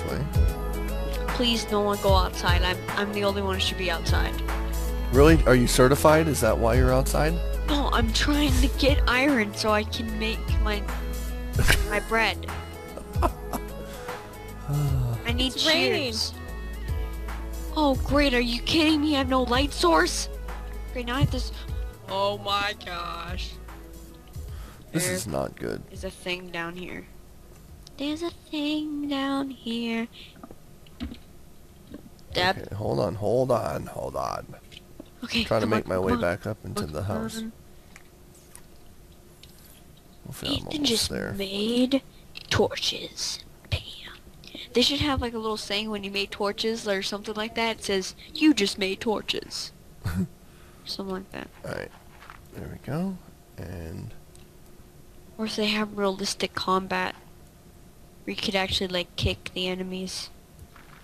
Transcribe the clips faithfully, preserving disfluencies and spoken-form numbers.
honestly. Please, no one go outside. I'm, I'm the only one who should be outside. Really? Are you certified? Is that why you're outside? No, I'm trying to get iron so I can make my my bread. I need it's cheers. Raining. Oh, great. Are you kidding me? I have no light source? Great, now I have this... Oh my gosh. This there is not good. There's a thing down here. There's a thing down here. Dab. Okay, hold on, hold on, hold on. Okay, I'm trying to make on, my way on. back up into come the house. On. Hopefully Ethan I'm just there. made torches. They should have like a little saying when you made torches or something like that. It says, you just made torches. Something like that. Alright. There we go. And... Or if they have realistic combat. Where you could actually like kick the enemies.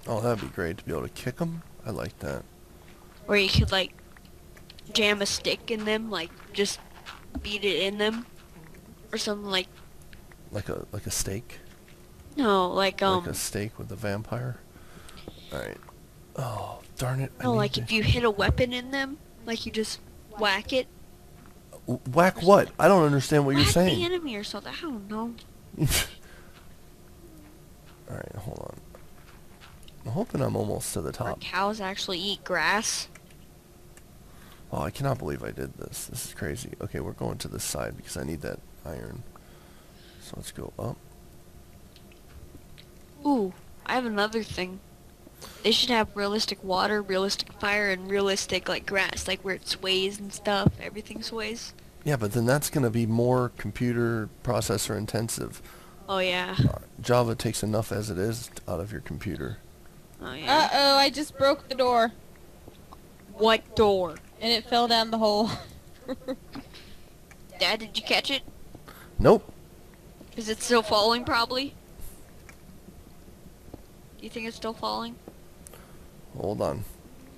Oh, that'd be great to be able to kick them. I like that. Or you could like jam a stick in them. Like just beat it in them. Or something like... Like a, like a stake? No, like um. Like a steak with a vampire. All right. Oh darn it! No, I need like to... if you hit a weapon in them, like you just whack it. Whack what? I don't understand what whack you're saying. Whack the enemy or something. I don't know. All right, hold on. I'm hoping I'm almost to the top. Our cows actually eat grass. Oh, I cannot believe I did this. This is crazy. Okay, we're going to this side because I need that iron. So let's go up. Ooh, I have another thing. They should have realistic water, realistic fire, and realistic, like, grass, like where it sways and stuff. Everything sways. Yeah, but then that's going to be more computer processor intensive. Oh, yeah. Uh, Java takes enough as it is out of your computer. Oh, yeah. Uh-oh, I just broke the door. What door? And it fell down the hole. Dad, did you catch it? Nope. Is it still falling, probably? You think it's still falling? Hold on.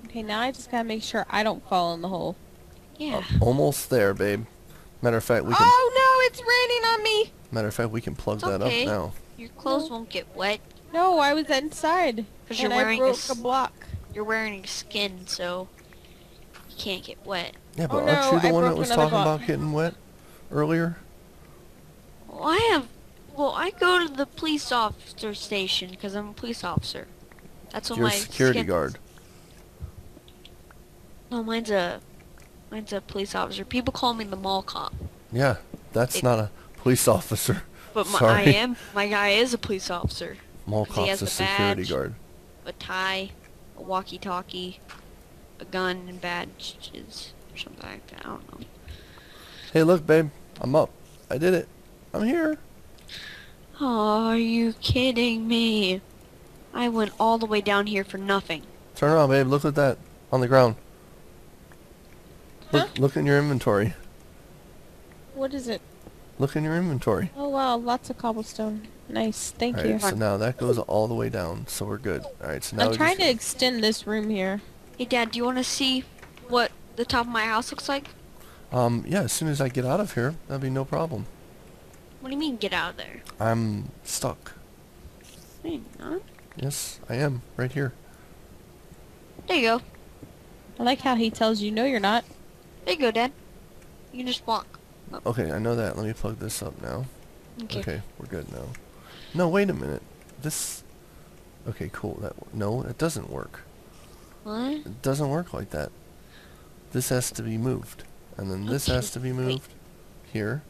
Okay, now I just gotta make sure I don't fall in the hole. Yeah. Uh, almost there, babe. Matter of fact, we can... Oh, no! It's raining on me! Matter of fact, we can plug it's that okay. up now. Your clothes no. won't get wet. No, I was inside. Because you're wearing I broke a, a block. You're wearing skin, so... You can't get wet. Yeah, but oh, aren't no, you the I one that was talking block. about getting wet earlier? Well, I have... Well, I go to the police officer station because I'm a police officer. That's what my security guard. No, mine's a, mine's a police officer. People call me the mall cop. Yeah, that's it, not a police officer. But my, Sorry. I am. My guy is a police officer. Mall cop's a security guard. A tie, a walkie-talkie, a gun, and badges or something like that. I don't know. Hey, look, babe, I'm up. I did it. I'm here. Oh, are you kidding me? I went all the way down here for nothing. Turn around, babe. Look at that on the ground. Huh? Look, look in your inventory. What is it? Look in your inventory. Oh, wow. Lots of cobblestone. Nice. Thank all right, you. So now that goes all the way down, so we're good. All right, so now I'm trying to extend this room here. Hey, Dad, do you want to see what the top of my house looks like? Um, yeah, as soon as I get out of here, that'd be no problem. What do you mean, get out of there? I'm stuck. No, you're not. Yes, I am. Right here. There you go. I like how he tells you, no, you're not. There you go, Dad. You can just walk. Up. Okay, I know that. Let me plug this up now. Okay. Okay, we're good now. No, wait a minute. This... Okay, cool. That No, it doesn't work. What? It doesn't work like that. This has to be moved. And then this okay. has to be moved wait. here.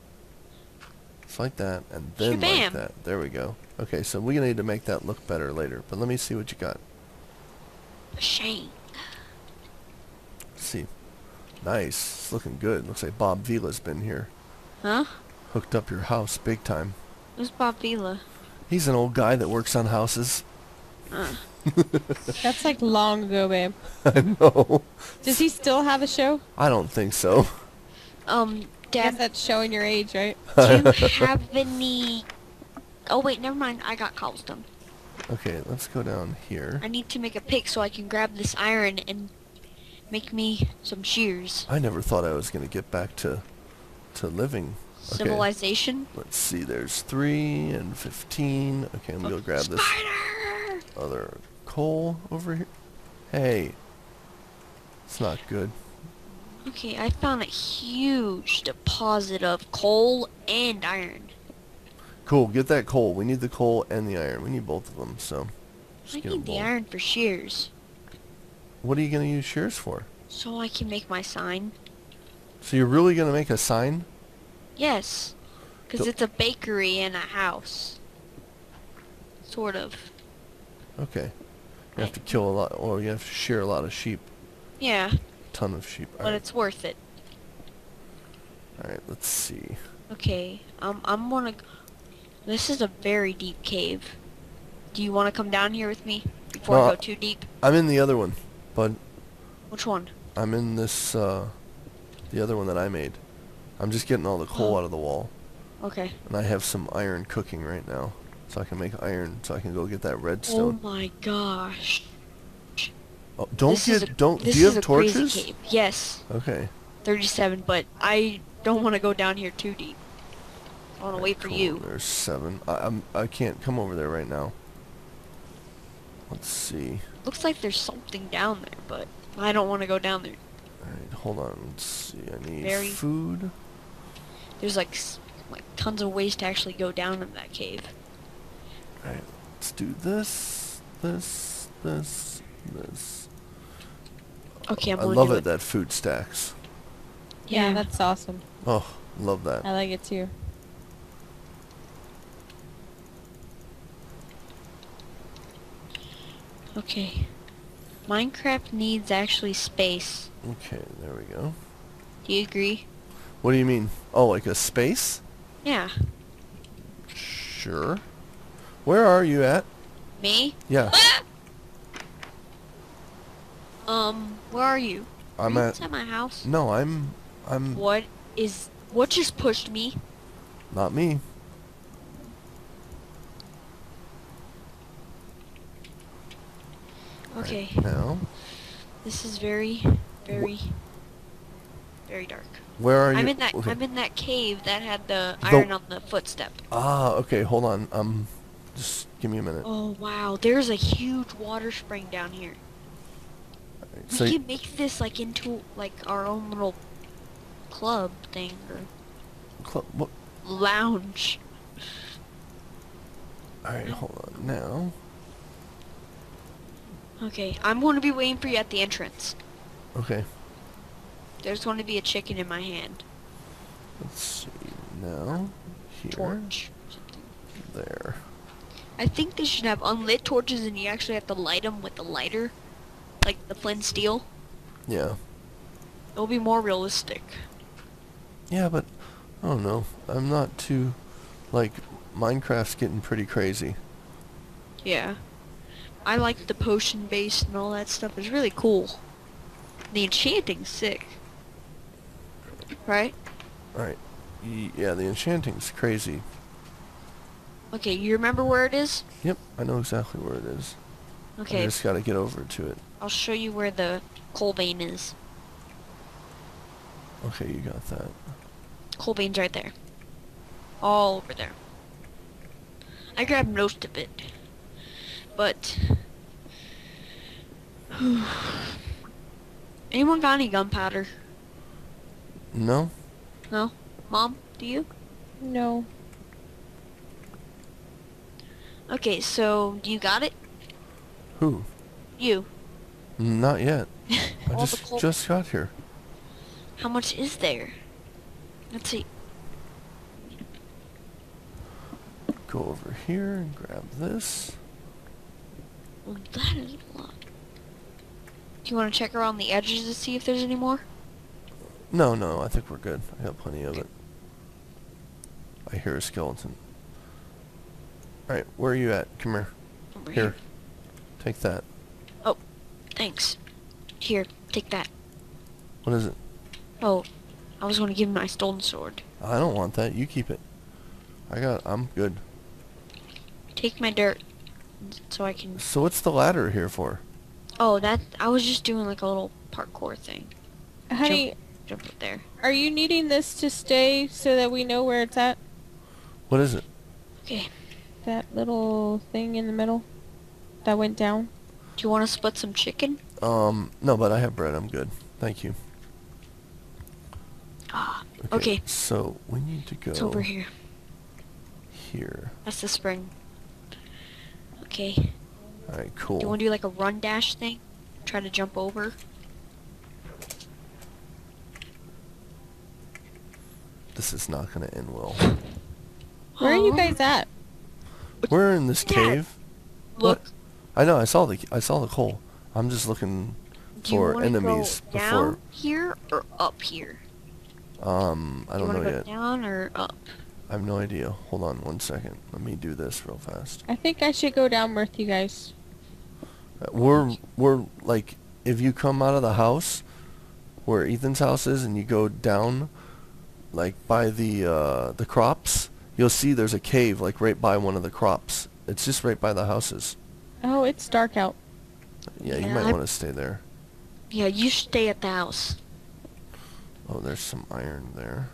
Like that, and then Shabam. like that. There we go. Okay, so we're gonna need to make that look better later. But let me see what you got. Shame. Let's see, nice. It's looking good. Looks like Bob Vila's been here. Huh? Hooked up your house big time. Who's Bob Vila? He's an old guy that works on houses. Uh. That's like long ago, babe. I know. Does he still have a show? I don't think so. Um. Dad, I guess that's showing your age, right? Do you have any... Oh, wait, never mind. I got cobblestone. Okay, let's go down here. I need to make a pick so I can grab this iron and make me some shears. I never thought I was going to get back to to living. Okay. Civilization? Let's see. There's three and fifteen. Okay, I'm going to go grab this. Spider! other coal over here. Hey, it's not good. Okay, I found a huge deposit of coal and iron. Cool, get that coal. We need the coal and the iron. We need both of them, so... I need the iron for shears. What are you going to use shears for? So I can make my sign. So you're really going to make a sign? Yes, because it's a bakery and a house. Sort of. Okay. You have to kill a lot, or you have to shear a lot of sheep. Yeah. Ton of sheep. All but right. It's worth it. Alright, let's see. Okay, um, I'm gonna... This is a very deep cave. Do you want to come down here with me before no, I go too deep? I'm in the other one, bud. Which one? I'm in this, uh... the other one that I made. I'm just getting all the coal oh. out of the wall. Okay. And I have some iron cooking right now. So I can make iron, so I can go get that redstone. Oh my gosh. Oh, don't this get, a, don't, do you have torches? Cave. Yes. Okay. thirty-seven, but I don't want to go down here too deep. I want right, to wait for cool. you. There's seven. I, I'm, I can't come over there right now. Let's see. Looks like there's something down there, but I don't want to go down there. Alright, hold on. Let's see. I need Very, food. There's like, like tons of ways to actually go down in that cave. Alright, let's do this, this, this, this. Okay, I'm I love it, it that food stacks. Yeah, yeah, that's awesome. Oh, love that. I like it too. Okay. Minecraft needs actually space. Okay, there we go. Do you agree? What do you mean? Oh, like a space? Yeah. Sure. Where are you at? Me? Yeah. Um, where are you? I'm are you at inside my house. No, I'm I'm What is what just pushed me? Not me. Okay. Right now. This is very very Wh very dark. Where are you? I'm in that okay. I'm in that cave that had the iron the on the footstep. Ah, okay, hold on. Um just give me a minute. Oh wow, there's a huge water spring down here. We so can make this like into like our own little club thing or club what? Lounge. Alright, hold on now. Okay, I'm going to be waiting for you at the entrance. Okay. There's going to be a chicken in my hand. Let's see now. Here. Torch. There. I think they should have unlit torches, and you actually have to light them with a lighter. Like the flint steel? Yeah. It'll be more realistic. Yeah, but I don't know. I'm not too like Minecraft's getting pretty crazy. Yeah. I like the potion base and all that stuff. It's really cool. The enchanting's sick. Right? Right. Yeah, the enchanting's crazy. Okay, you remember where it is? Yep, I know exactly where it is. Okay. I just gotta get over to it. I'll show you where the coal vein is. Okay, you got that. Coal vein's right there. All over there. I grabbed most of it. But... Anyone got any gunpowder? No. No? Mom, do you? No. Okay, so do you got it? Who? You. Not yet. I just just got here. How much is there? Let's see. Go over here and grab this. Well, that is a lot. Do you want to check around the edges to see if there's any more? No, no, I think we're good. I got plenty of it. I hear a skeleton. Alright, where are you at? Come here. Over here. Here. Take that. Oh. Thanks. Here, take that. What is it? Oh, I was going to give him my stolen sword. I don't want that. You keep it. I got. I'm good. Take my dirt, so I can. So what's the ladder here for? Oh, that I was just doing like a little parkour thing. Honey, jump, jump up there. Are you needing this to stay so that we know where it's at? What is it? Okay. That little thing in the middle. that went down. Do you want to split some chicken? Um, no, but I have bread. I'm good. Thank you. Ah, okay. okay. So we need to go. It's over here. Here. That's the spring. Okay. All right. Cool. Do you want to do like a run dash thing? Try to jump over. This is not going to end well. Where are you guys at? We're in this cave. Look. What? I know. I saw the. I saw the coal. I'm just looking do for enemies go down before. Here or up here? Um, I do don't know go yet. Down or up? I have no idea. Hold on one second. Let me do this real fast. I think I should go down with you guys. We're we're like if you come out of the house, where Ethan's house is, and you go down, like by the uh, the crops, you'll see there's a cave like right by one of the crops. It's just right by the houses. Oh, it's dark out. Yeah, yeah you might want to stay there. Yeah, you stay at the house. Oh, there's some iron there.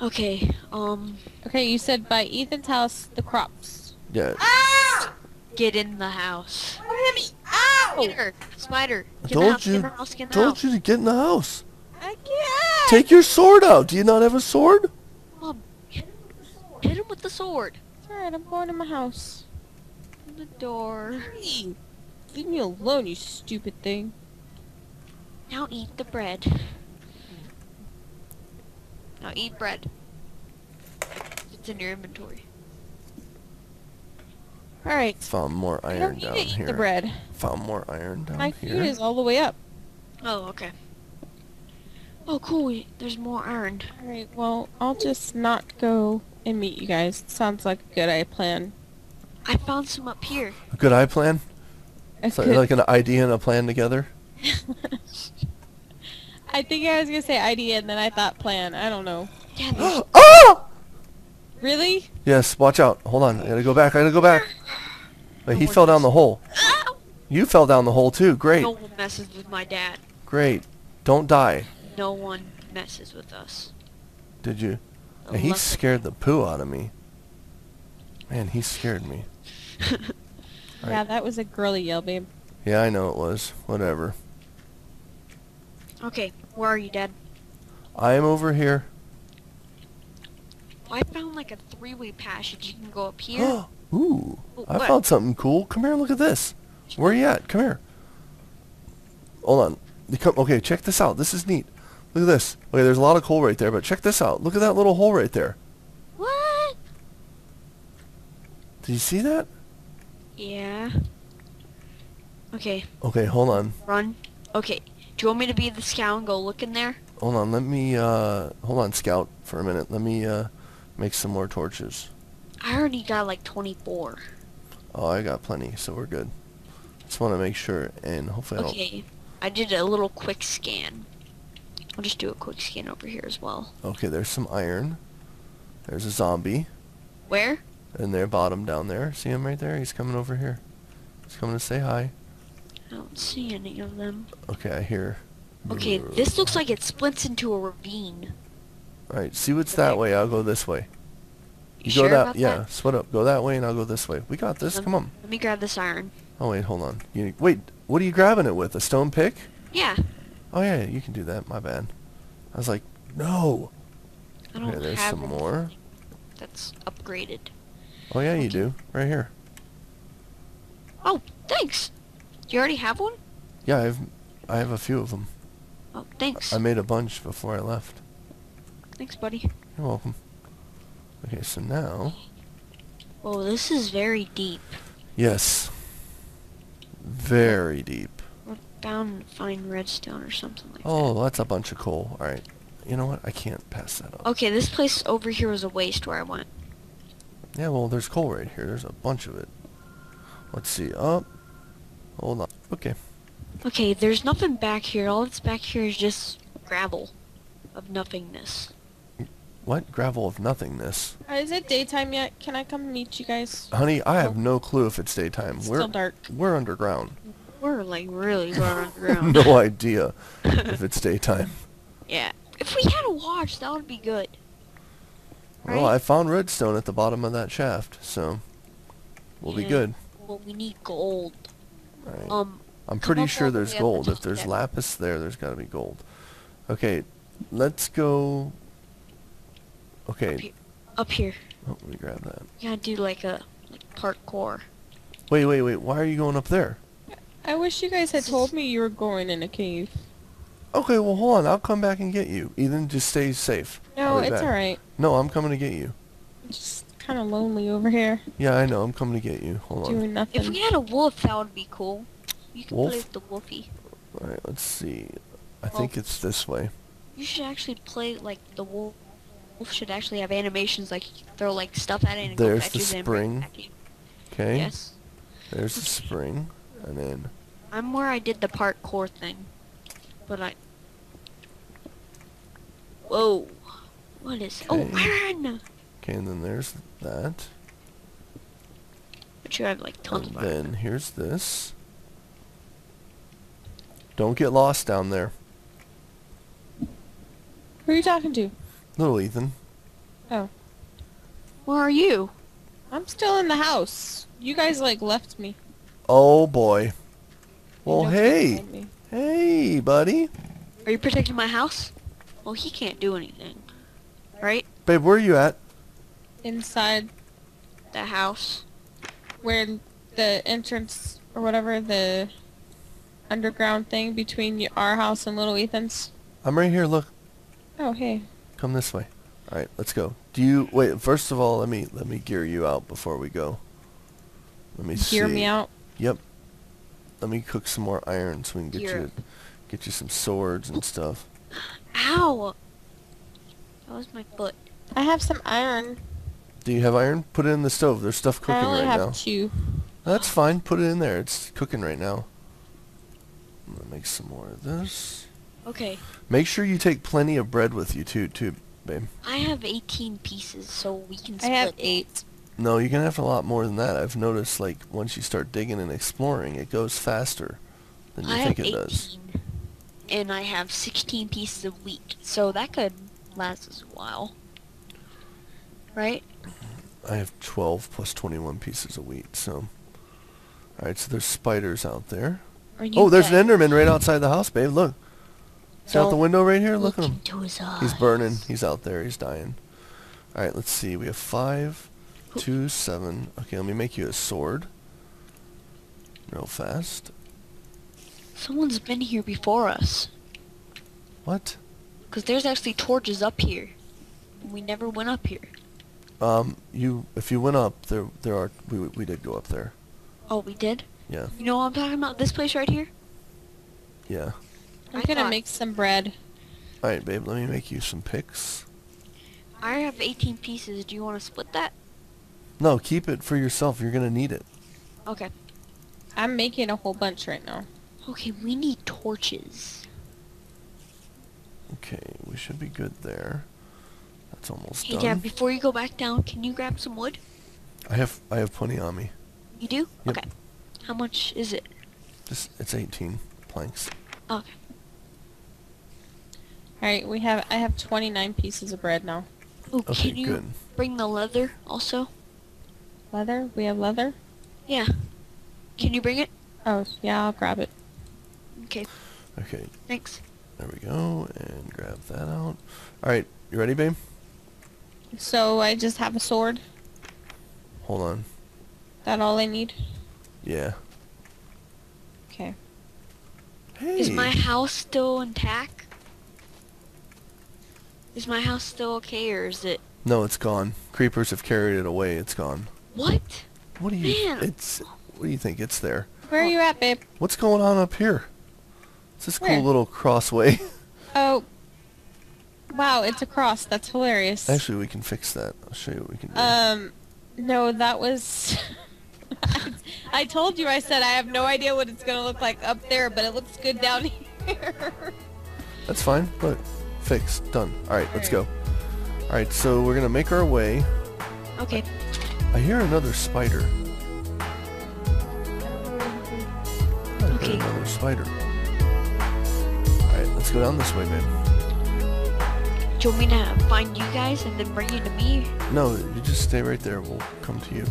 Okay. Um. Okay, you said by Ethan's house, the crops. Yeah. Ah! Get in the house. Hit me! Ow! Get her, spider. Get I told in the house, you. Get in the house, get in the told house. you to get in the house. I can't. Take your sword out. Do you not have a sword? Mom, hit him with the sword. Hit him with the sword. It's alright. I'm going to my house. The door. Hey, leave me alone, you stupid thing. Now eat the bread. Now eat bread. It's in your inventory. Alright. Found more iron I don't need down to eat here. The bread. Found more iron down My here. My food is all the way up. Oh, okay. Oh, cool. There's more iron. Alright, well, I'll just not go and meet you guys. Sounds like a good plan. I found some up here. A good eye plan? It's like, like an idea and a plan together? I think I was going to say idea and then I thought plan. I don't know. Yeah, oh! Really? Yes, watch out. Hold on. I gotta go back. I gotta go back. Wait, he fell down the hole. You fell down the hole too. Great. No one messes with my dad. Great. Don't die. No one messes with us. Did you? Yeah, he scared the poo out of me. Man, he scared me. Right. Yeah, that was a girly yell, babe. Yeah, I know it was. Whatever. Okay, where are you, Dad? I am over here. Well, I found like a three-way passage. You can go up here. Ooh, oh, I found something cool. Come here, look at this. Where are you at? Come here. Hold on. Okay, check this out. This is neat. Look at this. Okay, there's a lot of coal right there, but check this out. Look at that little hole right there. What? Did you see that? Yeah. Okay. Okay, hold on. Run. Okay. Do you want me to be the scout and go look in there? Hold on, let me, uh, hold on, scout, for a minute. Let me, uh, make some more torches. I already got, like, twenty-four. Oh, I got plenty, so we're good. Just want to make sure, and hopefully okay. I don't... Okay, I did a little quick scan. I'll just do a quick scan over here as well. Okay, there's some iron. There's a zombie. Where? In their bottom down there. See him right there? He's coming over here. He's coming to say hi. I don't see any of them. Okay, I hear. Okay, this looks like it splits into a ravine. Alright, see what's that way. I'll go this way. You, you go sure that about yeah, that? Split up. Go that way and I'll go this way. We got this. Let Come on. Let me grab this iron. Oh wait, hold on. You, wait, what are you grabbing it with? A stone pick? Yeah. Oh yeah, you can do that. My bad. I was like, no. I don't okay, there's have some more. That's upgraded. Oh yeah, okay. You do. Right here. Oh, thanks. You already have one? Yeah, I have, I have a few of them. Oh, thanks. I made a bunch before I left. Thanks, buddy. You're welcome. Okay, so now... Whoa, this is very deep. Yes. Very deep. We're bound to find redstone or something like oh, that. Oh, that's a bunch of coal. Alright. You know what? I can't pass that up. Okay, this place over here was a waste where I went. Yeah, well, there's coal right here. There's a bunch of it. Let's see. Up. Oh, hold on. Okay. Okay, there's nothing back here. All that's back here is just gravel of nothingness. What? Gravel of nothingness? Uh, is it daytime yet? Can I come meet you guys? Honey, I have no clue if it's daytime. It's we're, still dark. We're underground. We're like really far underground. No idea if it's daytime. Yeah. If we had a watch, that would be good. Right? Well, I found redstone at the bottom of that shaft, so we'll yeah. be good. Well, we need gold. Right. Um, I'm pretty sure there's gold. If there's lapis there, there's got to be gold. Okay, let's go... Okay. Up here. Up here. Oh, let me grab that. Yeah, do like a like parkour. Wait, wait, wait. Why are you going up there? I wish you guys had told me you were going in a cave. Okay, well, hold on. I'll come back and get you. Ethan, just stay safe. No, it's alright. No, I'm coming to get you. I'm just kind of lonely over here. Yeah, I know. I'm coming to get you. Hold on. Doing nothing. If we had a wolf, that would be cool. You can wolf? play with the wolfie. Alright, let's see. I wolf. think it's this way. You should actually play, like, the wolf. Wolf should actually have animations, like, you throw, like, stuff at it and There's go the spring. Okay. Yes. There's the spring. And then... I'm where I did the parkour thing. But I... Whoa. What is... Kay. Oh, iron! Okay, and then there's that. But you have, like, tons and of iron. Then here's this. Don't get lost down there. Who are you talking to? Little Ethan. Oh. Where are you? I'm still in the house. You guys, like, left me. Oh, boy. Well, hey. Hey, buddy. Are you protecting my house? Well, he can't do anything. Right? Babe, where are you at? Inside the house. Where the entrance, or whatever, the underground thing between our house and Little Ethan's. I'm right here, look. Oh, hey. Come this way. All right, let's go. Do you wait? First of all, let me let me gear you out before we go. Let me see. Gear me out. Yep. Let me cook some more iron so we can get gear. you get you some swords and stuff. Ow! That was my foot. I have some iron. Do you have iron? Put it in the stove. There's stuff cooking right now. I only have two. That's fine. Put it in there. It's cooking right now. I'm gonna make some more of this. Okay. Make sure you take plenty of bread with you too, too, babe. I have eighteen pieces, so we can split. I have eight. No, you're gonna have a lot more than that. I've noticed, like, once you start digging and exploring, it goes faster than you think it does. I have eighteen, and I have sixteen pieces of wheat, so that could last us a while, right? I have twelve plus twenty-one pieces of wheat. So, all right. So there's spiders out there. Oh, there's an Enderman right outside the house, babe. Look. He's out the window right here. Look at him. He's burning. He's out there. He's dying. All right, let's see. We have five, two, seven. Okay, let me make you a sword. Real fast. Someone's been here before us. What? Because there's actually torches up here. We never went up here. Um, you. If you went up, there, there are. We we did go up there. Oh, we did. Yeah. You know what I'm talking about? This place right here. Yeah. I'm gonna make some bread. Alright, babe, let me make you some picks. I have eighteen pieces. Do you want to split that? No, keep it for yourself. You're gonna need it. Okay. I'm making a whole bunch right now. Okay, we need torches. Okay, we should be good there. That's almost done. Hey, Dad, before you go back down, can you grab some wood? I have I have plenty on me. You do? Yep. Okay. How much is it? Just, it's eighteen planks. Okay. Alright, we have I have twenty-nine pieces of bread now. Ooh, okay, can you good. bring the leather also? Leather? We have leather? Yeah. Can you bring it? Oh, yeah, I'll grab it. Okay. Okay. Thanks. There we go, and grab that out. Alright, you ready, babe? So, I just have a sword? Hold on. That all I need? Yeah. Okay. Hey. Is my house still intact? Is my house still okay, or is it... No, it's gone. Creepers have carried it away. It's gone. What? What do you... Man. It's... What do you think? It's there. Where are you at, babe? What's going on up here? It's this Where? cool little crossway. Oh. Wow, it's a cross. That's hilarious. Actually, we can fix that. I'll show you what we can do. Um, no, that was... I, I told you, I said I have no idea what it's going to look like up there, but it looks good down here. That's fine, but... Fixed. Done. Alright, let's go. Alright, so we're gonna make our way. Okay. I, I hear another spider. I okay. hear another spider. Alright, let's go down this way, man. Do you want me to find you guys and then bring you to me? No, you just stay right there. We'll come to you.